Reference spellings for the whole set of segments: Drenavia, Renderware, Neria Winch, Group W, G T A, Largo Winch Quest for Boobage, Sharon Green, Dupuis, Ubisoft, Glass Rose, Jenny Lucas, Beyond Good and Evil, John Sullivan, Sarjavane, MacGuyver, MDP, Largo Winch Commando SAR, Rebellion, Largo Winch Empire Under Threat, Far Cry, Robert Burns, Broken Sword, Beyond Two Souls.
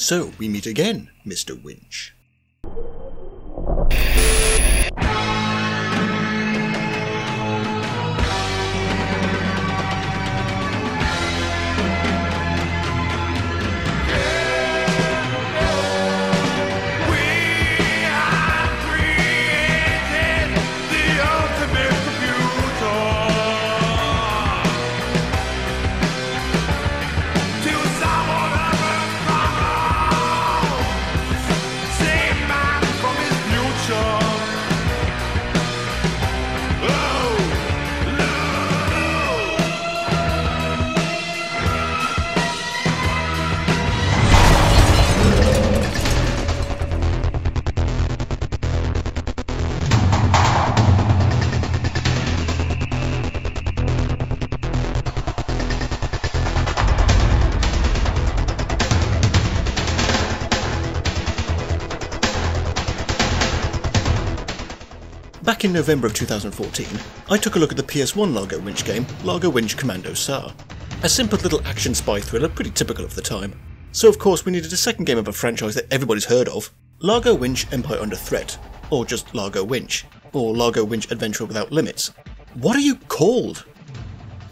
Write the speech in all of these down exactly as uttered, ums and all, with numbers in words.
So we meet again, Mister Winch. Back in November of two thousand fourteen, I took a look at the P S one Largo Winch game, Largo Winch Commando S A R. A simple little action spy thriller, pretty typical of the time. So of course we needed a second game of a franchise that everybody's heard of, Largo Winch Empire Under Threat, or just Largo Winch, or Largo Winch Adventure Without Limits. What are you called?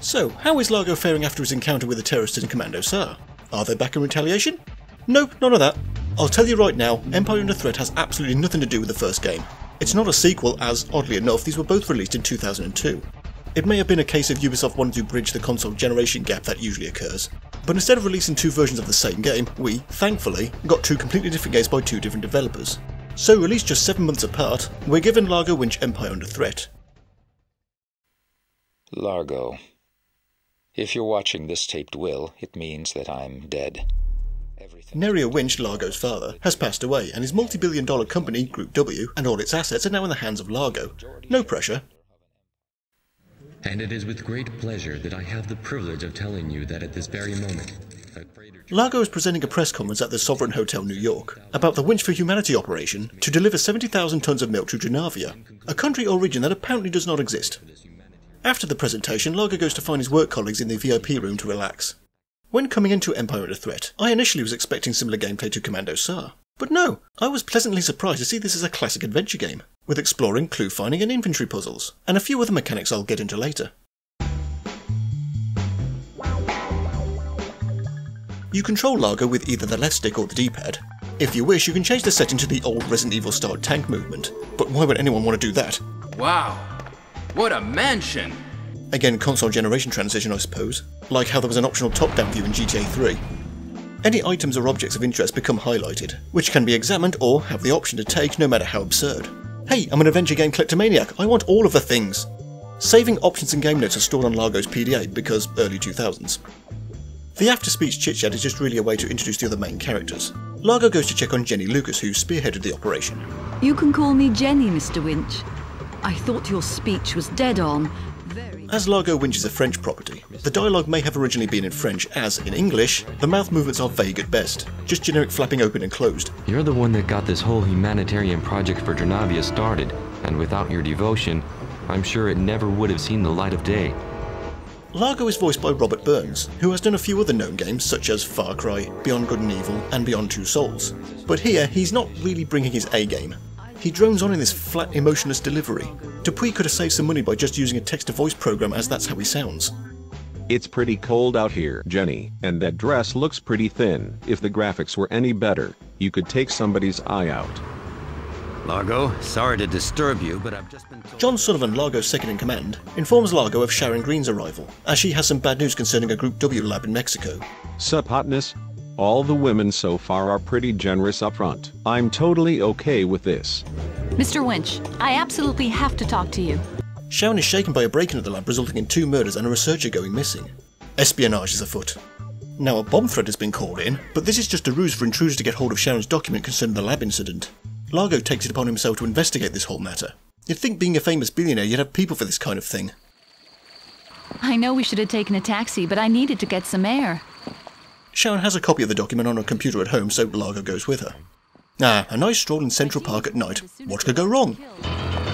So, how is Largo faring after his encounter with the terrorists in Commando S A R? Are they back in retaliation? Nope, none of that. I'll tell you right now, Empire Under Threat has absolutely nothing to do with the first game. It's not a sequel as, oddly enough, these were both released in two thousand two. It may have been a case of Ubisoft wanting to bridge the console generation gap that usually occurs, but instead of releasing two versions of the same game, we, thankfully, got two completely different games by two different developers. So released just seven months apart, we're given Largo Winch Empire Under Threat. Largo. If you're watching this taped will, it means that I'm dead. Neria Winch, Largo's father, has passed away, and his multi-billion dollar company, Group W, and all its assets are now in the hands of Largo. No pressure. And it is with great pleasure that I have the privilege of telling you that at this very moment... Largo is presenting a press conference at the Sovereign Hotel, New York, about the Winch for Humanity operation to deliver seventy thousand tons of milk to Drenavia, a country or region that apparently does not exist. After the presentation, Largo goes to find his work colleagues in the V I P room to relax. When coming into Empire Under Threat, I initially was expecting similar gameplay to Commando S A R, but no, I was pleasantly surprised to see this as a classic adventure game, with exploring, clue finding and inventory puzzles, and a few other mechanics I'll get into later. You control Largo with either the left stick or the D-pad. If you wish, you can change the setting to the old Resident Evil style tank movement, but why would anyone want to do that? Wow, what a mansion! Again, console generation transition, I suppose, like how there was an optional top-down view in G T A three. Any items or objects of interest become highlighted, which can be examined or have the option to take no matter how absurd. Hey, I'm an adventure game kleptomaniac, I want all of the things! Saving options and game notes are stored on Largo's P D A because early two thousands. The after-speech chit-chat is just really a way to introduce the other main characters. Largo goes to check on Jenny Lucas, who spearheaded the operation. You can call me Jenny, Mister Winch. I thought your speech was dead on. As Largo Winch is a French property, the dialogue may have originally been in French as, in English, the mouth movements are vague at best, just generic flapping open and closed. You're the one that got this whole humanitarian project for Drenavia started, and without your devotion, I'm sure it never would have seen the light of day. Largo is voiced by Robert Burns, who has done a few other known games such as Far Cry, Beyond Good and Evil, and Beyond Two Souls, but here he's not really bringing his A-game. He drones on in this flat, emotionless delivery. Dupuis could have saved some money by just using a text-to-voice program, as that's how he sounds. It's pretty cold out here, Jenny, and that dress looks pretty thin. If the graphics were any better, you could take somebody's eye out. Largo, sorry to disturb you, but I've just been told... John Sullivan, Largo's second-in-command, informs Largo of Sharon Green's arrival, as she has some bad news concerning a Group W lab in Mexico. Sup, hotness? All the women so far are pretty generous up front. I'm totally okay with this. Mister Winch, I absolutely have to talk to you. Sharon is shaken by a break-in at the lab resulting in two murders and a researcher going missing. Espionage is afoot. Now a bomb threat has been called in, but this is just a ruse for intruders to get hold of Sharon's document concerning the lab incident. Largo takes it upon himself to investigate this whole matter. You'd think being a famous billionaire you'd have people for this kind of thing. I know we should have taken a taxi, but I needed to get some air. Sharon has a copy of the document on her computer at home, so Largo goes with her. Ah, a nice stroll in Central Park at night. What could go wrong?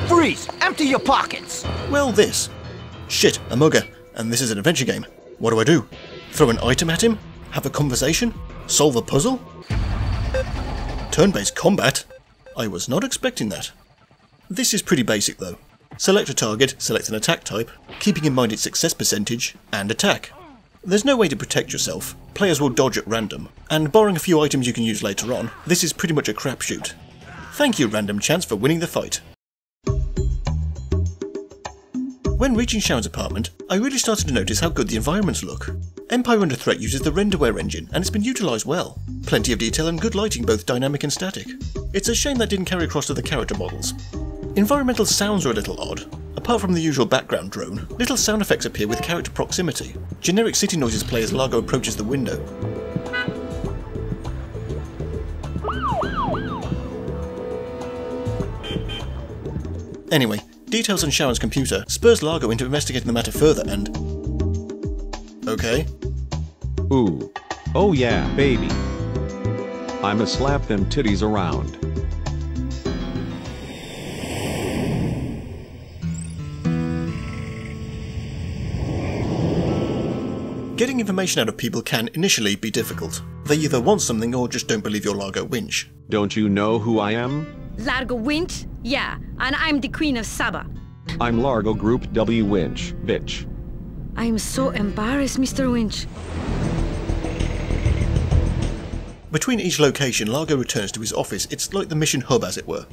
Freeze! Empty your pockets! Well, this. Shit, a mugger. And this is an adventure game. What do I do? Throw an item at him? Have a conversation? Solve a puzzle? turn-based combat? I was not expecting that. This is pretty basic though. Select a target, select an attack type, keeping in mind its success percentage, and attack. There's no way to protect yourself, players will dodge at random, and barring a few items you can use later on, this is pretty much a crapshoot. Thank you, Random Chance, for winning the fight. When reaching Sharon's apartment, I really started to notice how good the environments look. Empire Under Threat uses the Renderware engine, and it's been utilised well. Plenty of detail and good lighting, both dynamic and static. It's a shame that didn't carry across to the character models. Environmental sounds are a little odd. Apart from the usual background drone, little sound effects appear with character proximity. Generic city noises play as Largo approaches the window. Anyway, details on Sharon's computer spurs Largo into investigating the matter further and... Okay. Ooh. Oh yeah, baby. I'ma slap them titties around. Getting information out of people can initially be difficult. They either want something or just don't believe you're Largo Winch. Don't you know who I am? Largo Winch? Yeah, and I'm the Queen of Saba. I'm Largo Group W Winch, bitch. I'm so embarrassed, Mister Winch. Between each location, Largo returns to his office. It's like the mission hub, as it were.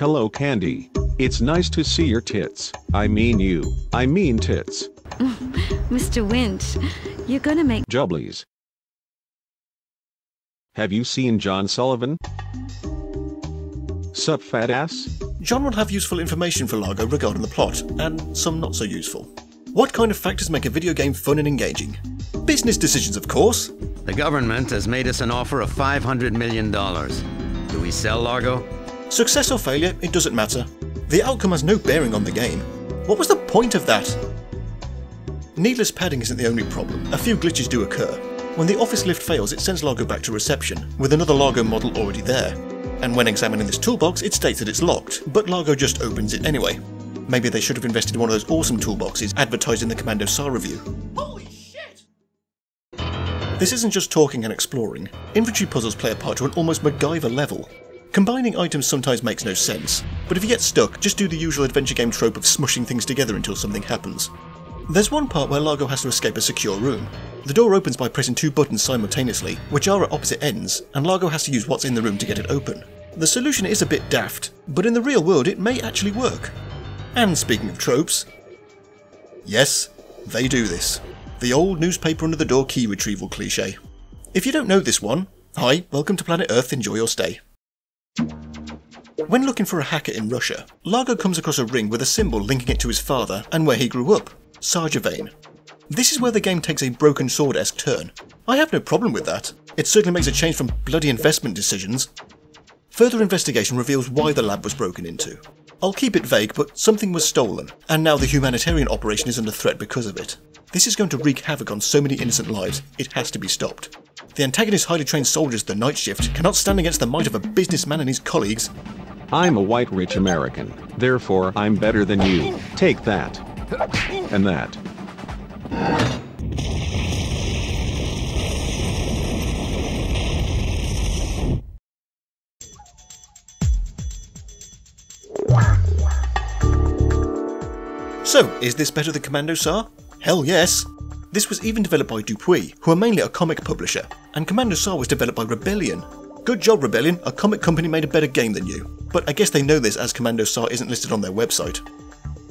Hello, Candy. It's nice to see your tits. I mean you. I mean tits. Mister Winch, you're gonna make jubblies. Have you seen John Sullivan? Sup, fat ass? John will have useful information for Largo regarding the plot, and some not so useful. What kind of factors make a video game fun and engaging? Business decisions, of course. The government has made us an offer of five hundred million dollars. Do we sell Largo? Success or failure, it doesn't matter. The outcome has no bearing on the game. What was the point of that? Needless padding isn't the only problem. A few glitches do occur. When the office lift fails, it sends Largo back to reception, with another Largo model already there. And when examining this toolbox, it states that it's locked, but Largo just opens it anyway. Maybe they should have invested in one of those awesome toolboxes advertised in the Commando S A R review. Holy shit! This isn't just talking and exploring. Inventory puzzles play a part to an almost MacGyver level. Combining items sometimes makes no sense, but if you get stuck, just do the usual adventure game trope of smushing things together until something happens. There's one part where Largo has to escape a secure room. The door opens by pressing two buttons simultaneously, which are at opposite ends, and Largo has to use what's in the room to get it open. The solution is a bit daft, but in the real world it may actually work. And speaking of tropes... Yes, they do this. The old newspaper under the door key retrieval cliché. If you don't know this one, hi, welcome to Planet Earth, enjoy your stay. When looking for a hacker in Russia, Largo comes across a ring with a symbol linking it to his father and where he grew up, Sarjavane. This is where the game takes a Broken Sword-esque turn. I have no problem with that. It certainly makes a change from bloody investment decisions. Further investigation reveals why the lab was broken into. I'll keep it vague, but something was stolen, and now the humanitarian operation is under threat because of it. This is going to wreak havoc on so many innocent lives, it has to be stopped. The antagonist's highly trained soldiers of the night shift cannot stand against the might of a businessman and his colleagues. I'm a white rich American, therefore I'm better than you. Take that. And that. So, is this better than Commando S A R? Hell yes! This was even developed by Dupuis, who are mainly a comic publisher, and Commando S A R was developed by Rebellion. Good job, Rebellion, a comic company made a better game than you. But I guess they know this as Commando S A R isn't listed on their website.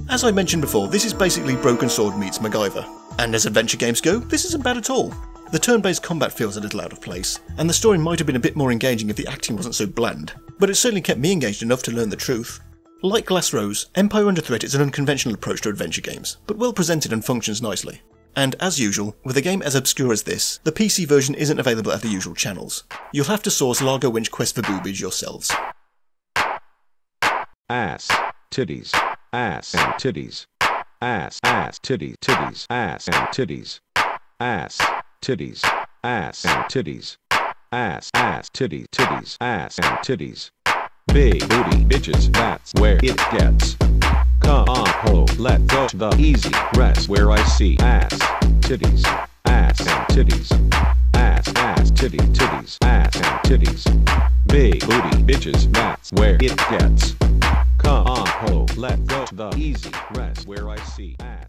As I mentioned before, this is basically Broken Sword meets MacGyver. And as adventure games go, this isn't bad at all. The turn-based combat feels a little out of place, and the story might have been a bit more engaging if the acting wasn't so bland, but it certainly kept me engaged enough to learn the truth. Like Glass Rose, Empire Under Threat is an unconventional approach to adventure games, but well presented and functions nicely. And as usual, with a game as obscure as this, the P C version isn't available at the usual channels. You'll have to source Largo Winch Quest for Boobage yourselves. Ass. Titties. Ass and titties. Ass, ass, titty, titties, ass and titties. Ass, titties, ass and titties. Ass, ass, titty, titties, ass and titties. Big booty bitches, that's where it gets. Come on, ho, let go the easy rest where I see ass, titties, ass and titties. Ass, ass, titty, titties, ass and titties. Big booty bitches, that's where it gets. Come on ho, let go to the easy rest where I see ass.